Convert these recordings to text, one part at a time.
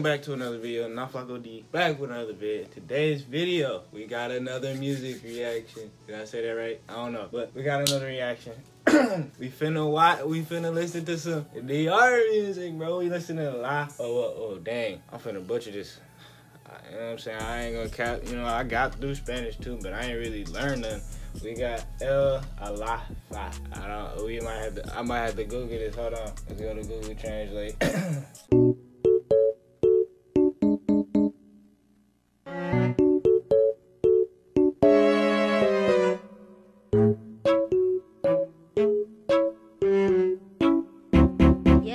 Welcome back to another video. NotFlackoD back with another video. Today's video, we got another music reaction. Did I say that right? I don't know, but we got another reaction. We finna listen to some DR music, bro. We listening to a lot. Oh, dang! I'm finna butcher this. You know what I'm saying? I ain't gonna cap. You know, I got through Spanish too, but I ain't really learned none. We got El Alfa. I might have to Google this. Hold on. Let's go to Google Translate.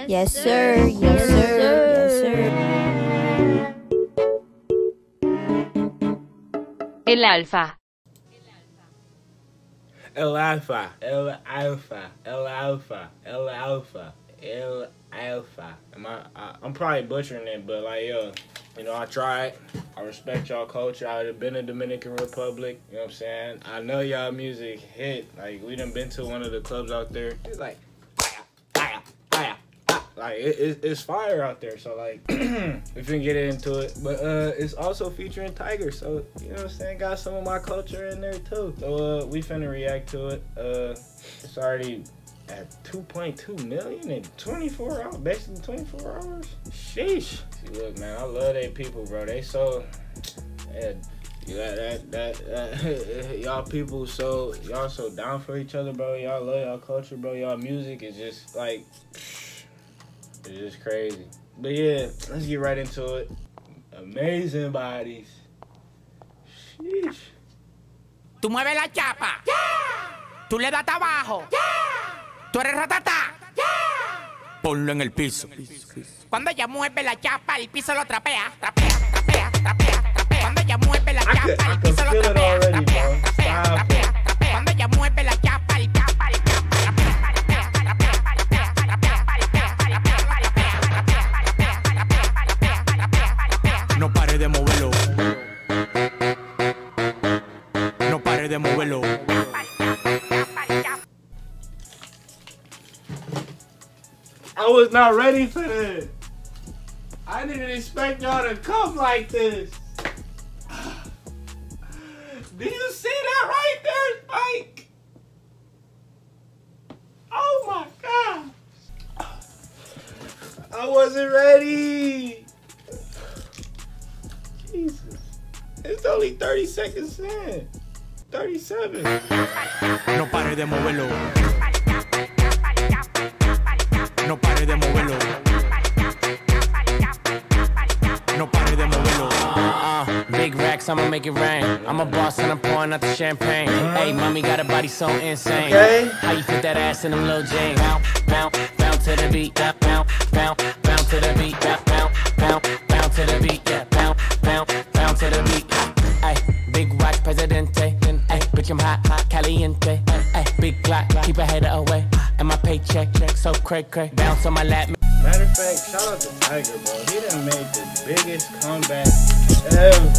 Yes, sir. Yes, sir. Yes, sir. El Alfa. El Alfa. El Alfa. El Alfa. El Alfa. El Alfa. I'm probably butchering it, but like, yo, you know, I tried. I respect y'all culture. I would have been in Dominican Republic. You know what I'm saying? I know y'all music hit. Like, we done been to one of the clubs out there. It's like, it's fire out there, so like we finna get into it. But it's also featuring Tyga, so you know what I'm saying, got some of my culture in there too. So we finna react to it. It's already at 2.2 million in 24 hours, basically 24 hours. Sheesh. See, look, man, I love they people, bro. They so y'all people, so y'all so down for each other, bro. Y'all love y'all culture, bro. Y'all music is just like, it's just crazy. But yeah, let's get right into it. Amazing bodies. Sheesh. Tú mueves la chapa. Yeah. Tú le das abajo. Yeah. Tú eres ratata. Yeah. Ponlo en el piso. Cuando ella mueve la chapa, el piso lo trapea. Trapea, trapea, trapea, trapea. Cuando ella mueve la chapa, el piso lo trapea. Trapea, trapea, trapea, trapea. Cuando ella mueve la chapa, el chapa, el chapa. No pare de moverlo. No pare de moverlo. I was not ready for this. I didn't expect y'all to come like this. Do you see that right there, Spike? Oh my God. I wasn't ready. Jesus. It's only 30 seconds in. 37. No pare de moverlo. No pare de moverlo. No pare de moverlo. Big racks, I'ma make it rain. I'm a boss and I'm pouring out the champagne. Hey, mommy got a body so insane. Okay. How you fit that ass in them little jeans? Bounce, bounce, bounce to the beat. Bounce, bounce, bounce to the beat. Bounce, bounce, bounce, bounce to the beat. Yeah. To the beat, ay, big watch, Presidente, ay, bitch, I'm hot, hot, caliente, ay, big clock, keep a hater away, and my paycheck, check, so cray cray, bounce on my lap. Matter of fact, shout out to Tyga, bro. He done made the biggest comeback ever.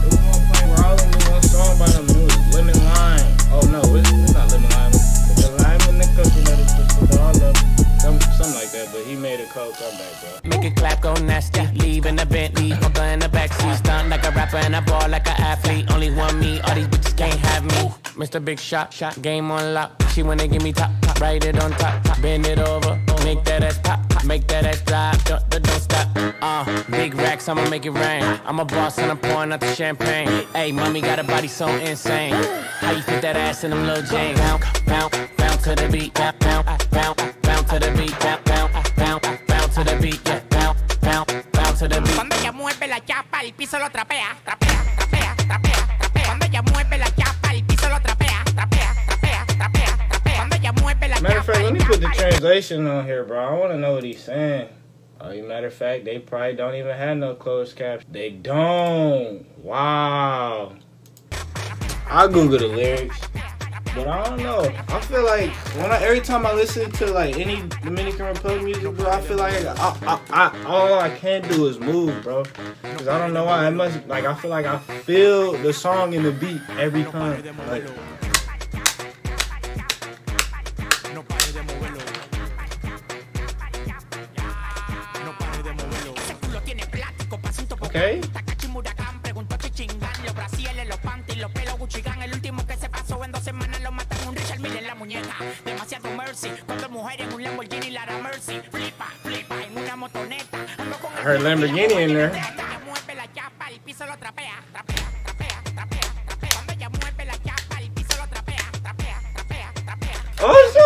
It was one point where all of them knew one song by them new lemon lime. Oh no, it's not lemon lime, it's the lime and the coconut, it's with all of something like that, but he made a cold comeback, bro. Make it clap, go nasty, leave in the Bentley, fucker in the backseat, stunt like a rapper and a ball like an athlete. Only one me, all these bitches can't have me. Mr. Big Shot, shot game on lock. She wanna give me top, top, write it on top, top, bend it over, make that ass pop, pop, make that ass drop, don't stop. Big racks, I'ma make it rain. I'm a boss and I'm pouring out the champagne. Hey, mommy got a body so insane. How you fit that ass in them little jeans? Bounce, bounce, bounce to the beat, bounce, bounce, bounce. To the beat, bounce, bounce, bounce, bounce to the beat, yeah, bounce, bounce, bounce to the beat. Cuando ella mueve la chapa, el piso lo trapea, trapea, trapea, trapea, trapea. Cuando ella mueve la chapa, el piso lo trapea, trapea, trapea, trapea, trapea. Cuando ella mueve la chapa. Matter of fact, let me put the translation on here, bro. I want to know what he's saying. Matter of fact, they probably don't even have no closed caps. They don't. Wow. I Google the lyrics. But I don't know. I feel like when every time I listen to like any Dominican Republic music, bro, I feel like I all I can do is move, bro. Cause I don't know why. It must like I feel the song and the beat every time. Like, Okay. I heard Lamborghini in there. Oh, shit.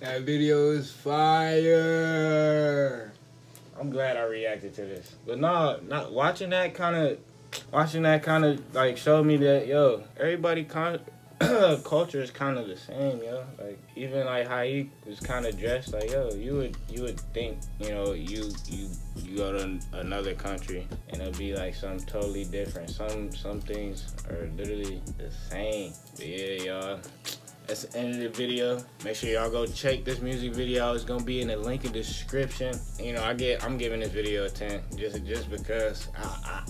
That video is fire. I'm glad I reacted to this. But no, not watching that kind of, like showed me that, yo, everybody kind of culture is kind of the same, yo. Like even like how he was kind of dressed, like yo, you would think, you know, you go to another country and it'll be like something totally different. Some things are literally the same. But yeah, y'all. That's the end of the video. Make sure y'all go check this music video. It's gonna be in the link in the description. You know, I'm giving this video a 10 just because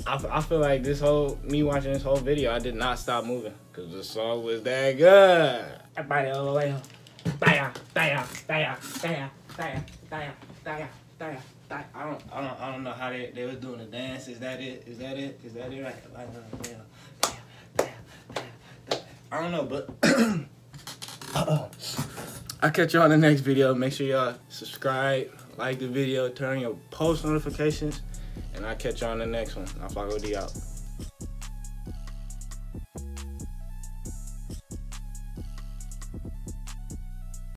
I feel like this whole me watching this whole video, I did not stop moving because the song was that good. Everybody all the way home. I don't know how they was doing the dance. Is that it? Is that it? Is that it? Right. I don't know, but. I'll catch y'all in the next video. Make sure y'all subscribe, like the video, turn your post notifications, and I'll catch y'all in the next one. NotFlackoD out.